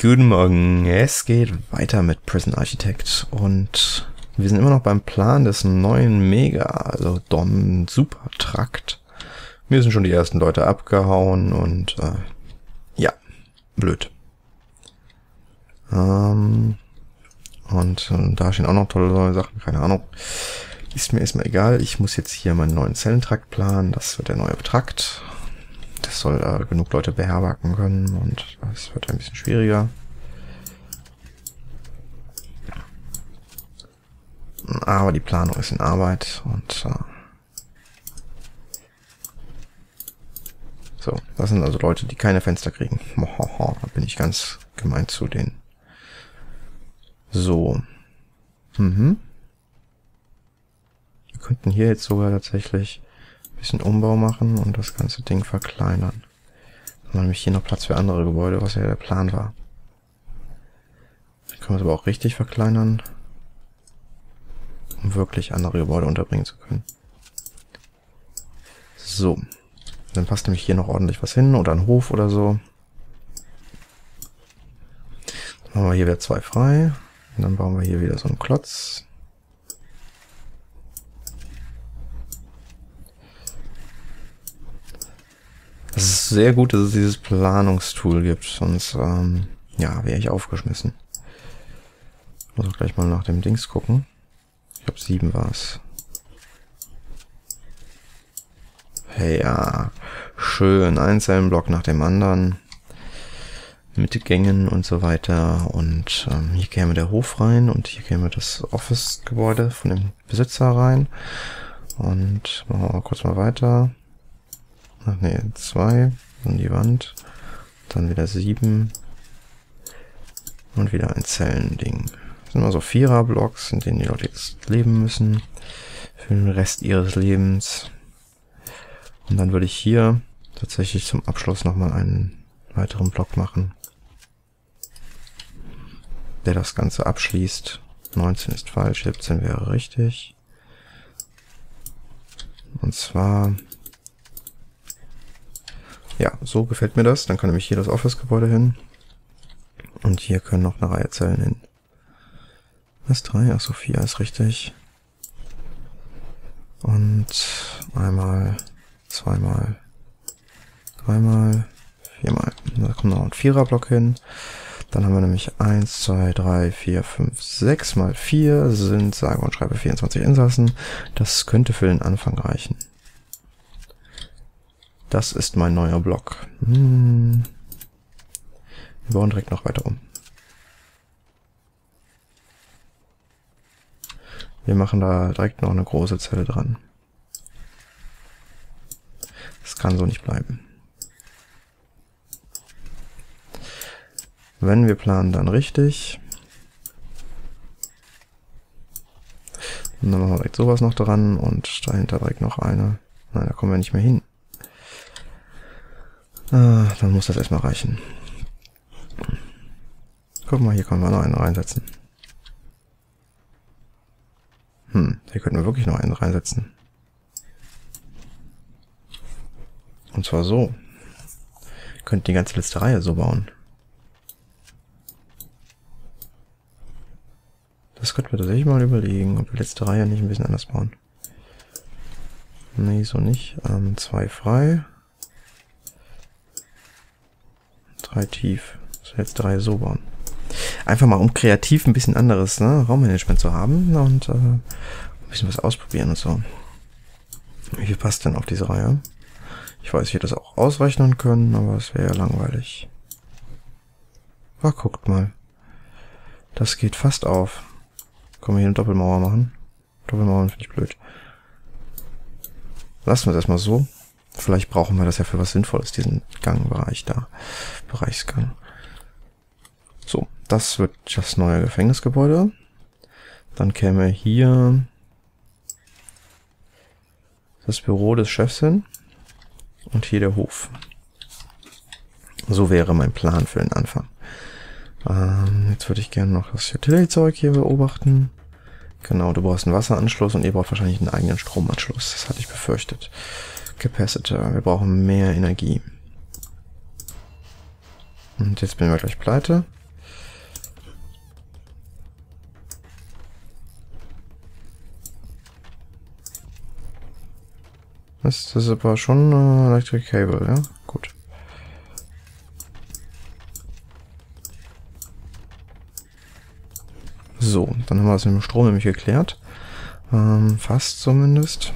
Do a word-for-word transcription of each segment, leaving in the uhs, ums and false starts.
Guten Morgen, es geht weiter mit Prison Architect und wir sind immer noch beim Plan des neuen Mega, also Dom Supertrakt. Mir sind schon die ersten Leute abgehauen und äh, ja, blöd. Ähm, und, und da stehen auch noch tolle neue Sachen, keine Ahnung. Ist mir erstmal egal, ich muss jetzt hier meinen neuen Zellentrakt planen, das wird der neue Trakt. Das soll äh, genug Leute beherbergen können und das wird ein bisschen schwieriger. Aber die Planung ist in Arbeit und äh so, das sind also Leute, die keine Fenster kriegen. Da bin ich ganz gemein zu denen. So. Mhm. Wir könnten hier jetzt sogar tatsächlich bisschen Umbau machen und das ganze Ding verkleinern. Dann haben wir nämlich hier noch Platz für andere Gebäude, was ja der Plan war. Dann können wir es aber auch richtig verkleinern, um wirklich andere Gebäude unterbringen zu können. So. Dann passt nämlich hier noch ordentlich was hin oder ein Hof oder so. Dann machen wir hier wieder zwei frei. Und dann bauen wir hier wieder so einen Klotz. Es ist sehr gut, dass es dieses Planungstool gibt, sonst ähm, ja, wäre ich aufgeschmissen. Muss auch gleich mal nach dem Dings gucken. Ich glaube sieben war es. Hey, ja, schön, ein Zellenblock nach dem anderen. Mit Gängen und so weiter. Und ähm, hier käme der Hof rein und hier käme das Office-Gebäude von dem Besitzer rein. Und machen wir mal kurz mal weiter. Ach nee, zwei an die Wand, dann wieder sieben und wieder ein Zellending. Das sind also Vierer-Blocks, in denen die Leute jetzt leben müssen für den Rest ihres Lebens. Und dann würde ich hier tatsächlich zum Abschluss nochmal einen weiteren Block machen, der das Ganze abschließt. neunzehn ist falsch, siebzehn wäre richtig. Und zwar... ja, so gefällt mir das. Dann kann nämlich hier das Office-Gebäude hin. Und hier können noch eine Reihe Zellen hin. Was? Drei? Achso, vier ist richtig. Und einmal, zweimal, dreimal, viermal. Da kommt noch ein Vierer-Block hin. Dann haben wir nämlich eins, zwei, drei, vier, fünf, sechs mal vier sind sage und schreibe vierundzwanzig Insassen. Das könnte für den Anfang reichen. Das ist mein neuer Block. Hm. Wir bauen direkt noch weiter um. Wir machen da direkt noch eine große Zelle dran. Das kann so nicht bleiben. Wenn wir planen, dann richtig. Und dann machen wir direkt sowas noch dran und dahinter direkt noch eine. Nein, da kommen wir nicht mehr hin. Ah, dann muss das erstmal reichen. Guck mal, hier können wir noch einen reinsetzen. Hm, hier könnten wir wirklich noch einen reinsetzen. Und zwar so. Wir könnten die ganze letzte Reihe so bauen. Das könnten wir tatsächlich mal überlegen, ob die letzte Reihe nicht ein bisschen anders bauen. Nee, so nicht. Ähm, zwei frei. Drei tief. So, jetzt drei so bauen. Einfach mal, um kreativ ein bisschen anderes, ne, Raummanagement zu haben und äh, ein bisschen was ausprobieren und so. Wie viel passt denn auf diese Reihe? Ich weiß, wir das auch ausrechnen können, aber es wäre ja langweilig. Ah, guckt mal. Das geht fast auf. Können wir hier eine Doppelmauer machen? Doppelmauern finde ich blöd. Lassen wir es erstmal so. Vielleicht brauchen wir das ja für was Sinnvolles, diesen Gangbereich da. Bereichsgang. So, das wird das neue Gefängnisgebäude. Dann käme hier das Büro des Chefs hin. Und hier der Hof. So wäre mein Plan für den Anfang. Ähm, jetzt würde ich gerne noch das Utility-Zeug hier beobachten. Genau, du brauchst einen Wasseranschluss und ihr braucht wahrscheinlich einen eigenen Stromanschluss. Das hatte ich befürchtet. Capacitor. Wir brauchen mehr Energie. Und jetzt bin ich gleich pleite. Das ist aber schon äh, Electric Cable, ja? Gut. So, dann haben wir das mit dem Strom nämlich geklärt. Ähm, fast zumindest.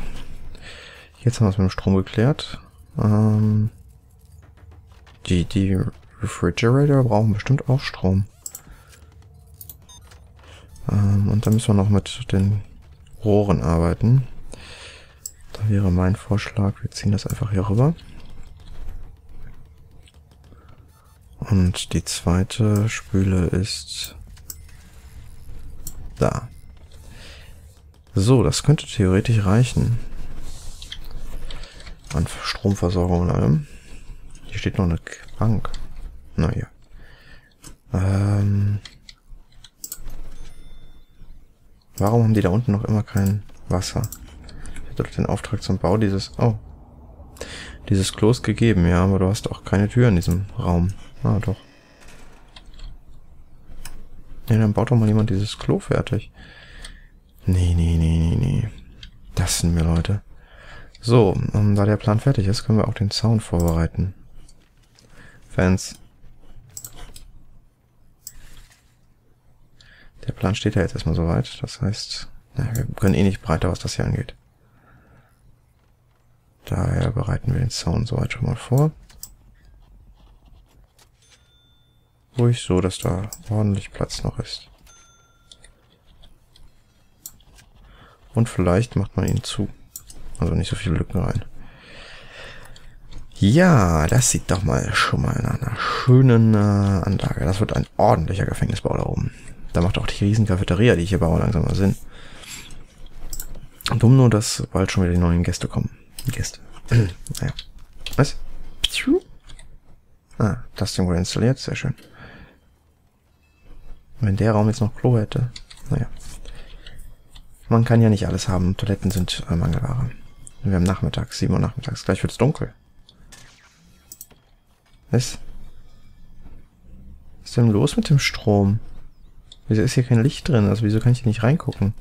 Jetzt haben wir es mit dem Strom geklärt. Ähm, die, die Refrigerator brauchen bestimmt auch Strom. Ähm, und dann müssen wir noch mit den Rohren arbeiten. Da wäre mein Vorschlag, wir ziehen das einfach hier rüber. Und die zweite Spüle ist da. So, das könnte theoretisch reichen. An Stromversorgung und allem. Hier steht noch eine Bank. Naja. Ähm. Warum haben die da unten noch immer kein Wasser? Doch den Auftrag zum Bau dieses oh dieses Klos gegeben, ja, aber du hast auch keine Tür in diesem Raum. Ah, doch. Ja, dann baut doch mal jemand dieses Klo fertig. Nee, nee, nee, nee, nee. Das sind wir Leute. So, um, da der Plan fertig ist, können wir auch den Zaun vorbereiten. Fans. Der Plan steht ja jetzt erstmal soweit. Das heißt, na, wir können eh nicht breiter, was das hier angeht. Daher bereiten wir den Zaun soweit schon mal vor. Ruhig so, dass da ordentlich Platz noch ist. Und vielleicht macht man ihn zu. Also nicht so viele Lücken rein. Ja, das sieht doch mal schon mal nach einer schönen äh, Anlage. Das wird ein ordentlicher Gefängnisbau da oben. Da macht auch die riesen Cafeteria, die ich hier baue, langsam mal Sinn. Dumm nur, dass bald schon wieder die neuen Gäste kommen. Gäste. Naja. Was? Ah, das Ding wurde installiert. Sehr schön. Wenn der Raum jetzt noch Klo hätte. Naja. Man kann ja nicht alles haben. Toiletten sind äh, Mangelware. Wir haben nachmittags, sieben Uhr nachmittags. Gleich wird's dunkel. Was? Was ist denn los mit dem Strom? Wieso ist hier kein Licht drin? Also wieso kann ich hier nicht reingucken?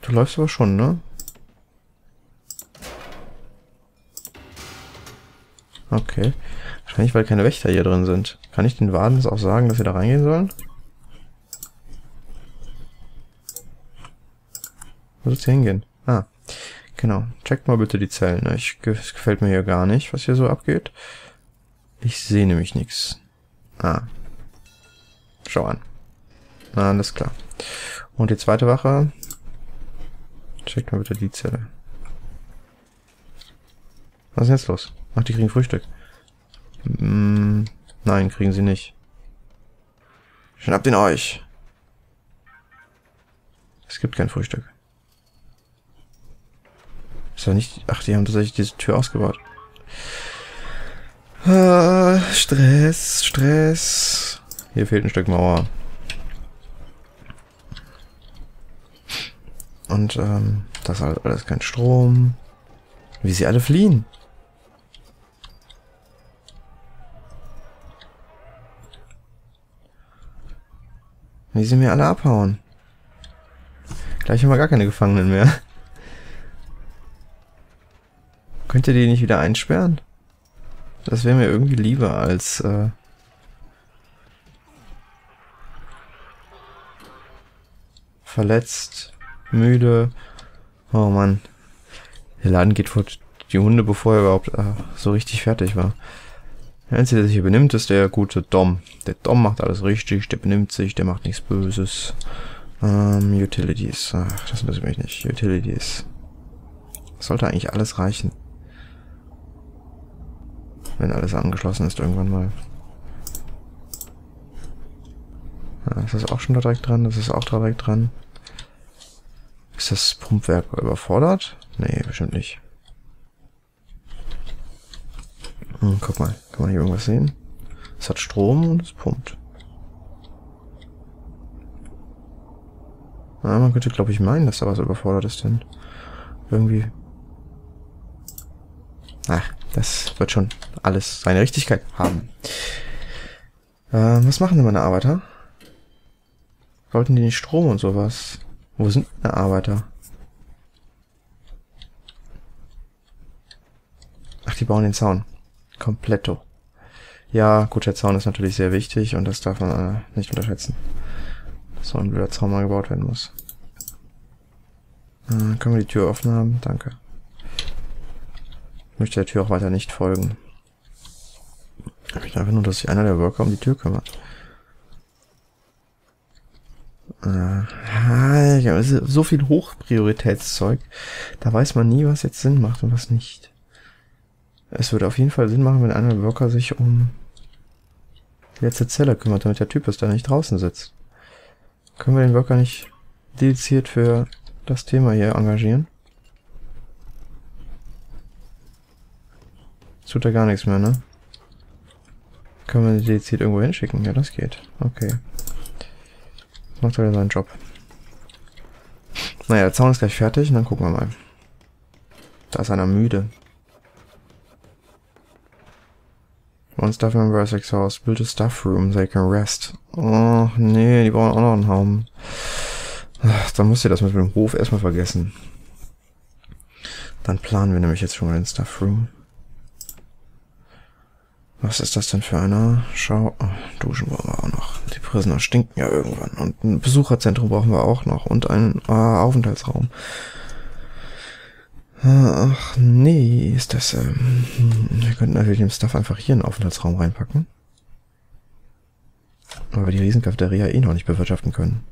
Du läufst aber schon, ne? Okay. Wahrscheinlich, weil keine Wächter hier drin sind. Kann ich den Wardens auch sagen, dass sie da reingehen sollen? Wo soll's hier hingehen? Ah, genau. Checkt mal bitte die Zellen. Es gefällt mir hier gar nicht, was hier so abgeht. Ich sehe nämlich nichts. Ah. Schau an. Na, alles klar. Und die zweite Wache... Checkt mal bitte die Zelle. Was ist denn jetzt los? Ach, die kriegen Frühstück. Mm, nein, kriegen sie nicht. Schnappt ihn euch! Es gibt kein Frühstück. Ist doch nicht... Ach, die haben tatsächlich diese Tür ausgebaut. Ah, Stress, Stress. Hier fehlt ein Stück Mauer. Und ähm, das halt alles kein Strom. Wie sie alle fliehen. Wie sie mir alle abhauen. Gleich haben wir gar keine Gefangenen mehr. Könnt ihr die nicht wieder einsperren? Das wäre mir irgendwie lieber als... Äh verletzt... Müde. Oh Mann. Der Laden geht vor die Hunde, bevor er überhaupt äh, so richtig fertig war. Der Einzige, der sich hier benimmt, ist der gute Dom. Der Dom macht alles richtig, der benimmt sich, der macht nichts Böses. Ähm, Utilities. Ach, das müssen wir nicht. Utilities. Das sollte eigentlich alles reichen. Wenn alles angeschlossen ist, irgendwann mal. Ja, ist das auch schon da direkt dran? Das ist auch direkt dran. Ist das Pumpwerk überfordert? Nee, bestimmt nicht. Hm, guck mal, kann man hier irgendwas sehen? Es hat Strom und es pumpt. Na, man könnte, glaube ich, meinen, dass da was überfordert ist, denn irgendwie... Ach, Das wird schon alles seine Richtigkeit haben. Ähm, was machen denn meine Arbeiter? Sollten die den Strom und sowas? Wo sind meine Arbeiter? Ach, die bauen den Zaun. Kompletto. Ja, gut, der Zaun ist natürlich sehr wichtig und das darf man äh, nicht unterschätzen. Dass so ein blöder Zaun mal gebaut werden muss. Äh, können wir die Tür offen haben? Danke. Ich möchte der Tür auch weiter nicht folgen. Ich möchte einfach nur, dass sich einer der Worker um die Tür kümmert. Äh, ja, so viel Hochprioritätszeug. Da weiß man nie, was jetzt Sinn macht und was nicht. Es würde auf jeden Fall Sinn machen, wenn einer der Worker sich um die letzte Zelle kümmert, damit der Typ bis da nicht draußen sitzt. Können wir den Worker nicht dediziert für das Thema hier engagieren? Tut da gar nichts mehr, ne? Können wir den dediziert irgendwo hinschicken? Ja, das geht. Okay. Jetzt macht er wieder seinen Job. Naja, der Zaun ist gleich fertig und dann gucken wir mal. Da ist einer müde. One staff member is exhausted. Build a staff room, they can rest. Oh, nee, die brauchen auch noch einen Raum. Ach, dann müsst ihr das mit dem Hof erstmal vergessen. Dann planen wir nämlich jetzt schon mal den Staff Room. Was ist das denn für einer? Schau, oh, Duschen brauchen wir auch noch. Die Prisoner stinken ja irgendwann. Und ein Besucherzentrum brauchen wir auch noch. Und einen äh, Aufenthaltsraum. Ach, nee, ist das... Ähm, wir könnten natürlich dem Staff einfach hier einen Aufenthaltsraum reinpacken. Weil wir die Riesencafeteria eh noch nicht bewirtschaften können.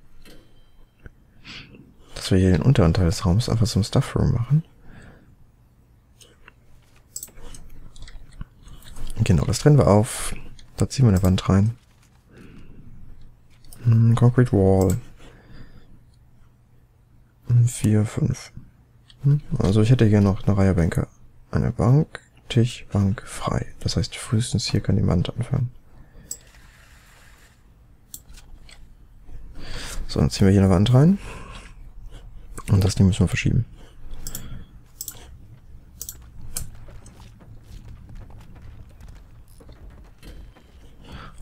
Dass wir hier den unteren Teil des Raums einfach zum Staff Room machen. Genau, das trennen wir auf. Da ziehen wir eine Wand rein. Hm, Concrete Wall. vier, fünf. Also ich hätte hier noch eine Reihe Bänke. Eine Bank, Tisch, Bank, frei. Das heißt, frühestens hier kann die Wand anfangen. So, dann ziehen wir hier eine Wand rein. Und das Ding müssen wir verschieben.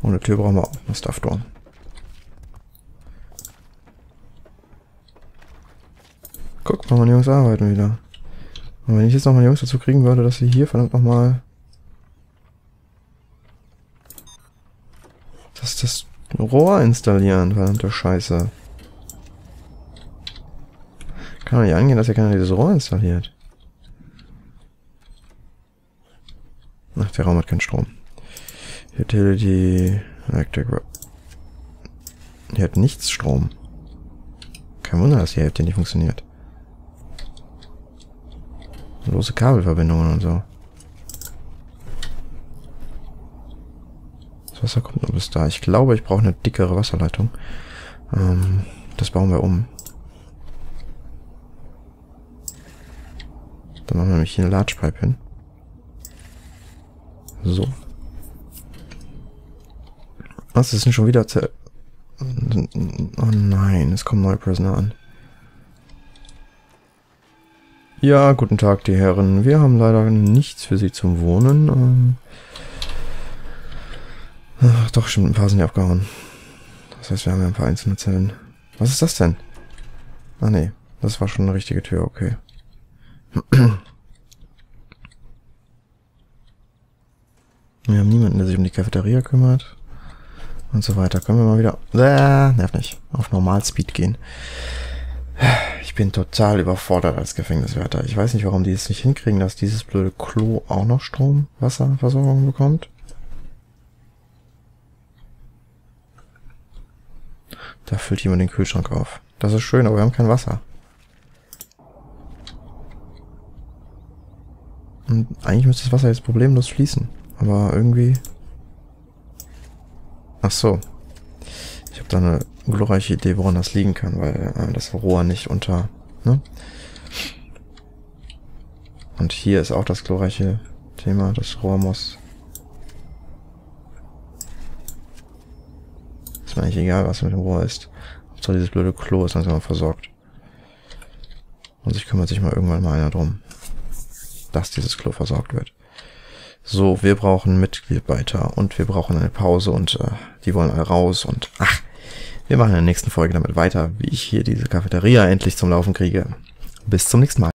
Und eine Tür brauchen wir auch, eine Staff Door. Guck mal, meine Jungs arbeiten wieder. Und wenn ich jetzt noch meine Jungs dazu kriegen würde, dass sie hier verdammt nochmal... dass das Rohr installieren, verdammte Scheiße. Kann doch nicht angehen, dass ja keiner dieses Rohr installiert. Ach, der Raum hat keinen Strom. Utility... Electric... Hier hat nichts Strom. Kein Wunder, dass die Hälfte nicht funktioniert. Lose Kabelverbindungen und so. Das Wasser kommt noch bis da. Ich glaube, ich brauche eine dickere Wasserleitung. Ähm, das bauen wir um. Dann machen wir nämlich hier eine Large Pipe hin. So. Was ist denn schon wieder... Oh nein, es kommen neue Prisoner an. Ja, guten Tag, die Herren. Wir haben leider nichts für Sie zum Wohnen. Ähm Ach, doch, stimmt, ein paar sind ja abgehauen. Das heißt, wir haben ja ein paar einzelne Zellen. Was ist das denn? Ah, nee, das war schon eine richtige Tür, okay. Wir haben niemanden, der sich um die Cafeteria kümmert. Und so weiter. Können wir mal wieder... Äh, nervt nicht. Auf Normalspeed gehen. Ich bin total überfordert als Gefängniswärter. Ich weiß nicht, warum die es nicht hinkriegen, dass dieses blöde Klo auch noch Strom, Wasserversorgung bekommt. Da füllt jemand den Kühlschrank auf. Das ist schön, aber wir haben kein Wasser. Und eigentlich müsste das Wasser jetzt problemlos fließen. Aber irgendwie... Ach so. Ich habe da eine glorreiche Idee, woran das liegen kann, weil äh, das Rohr nicht unter... Ne? Und hier ist auch das glorreiche Thema, das Rohr muss... Ist mir eigentlich egal, was mit dem Rohr ist. Hauptsache dieses blöde Klo ist langsam versorgt. Und sich kümmert sich mal irgendwann mal einer drum, dass dieses Klo versorgt wird. So, wir brauchen Mitarbeiter und wir brauchen eine Pause und äh, die wollen alle raus und ach, wir machen in der nächsten Folge damit weiter, wie ich hier diese Cafeteria endlich zum Laufen kriege. Bis zum nächsten Mal.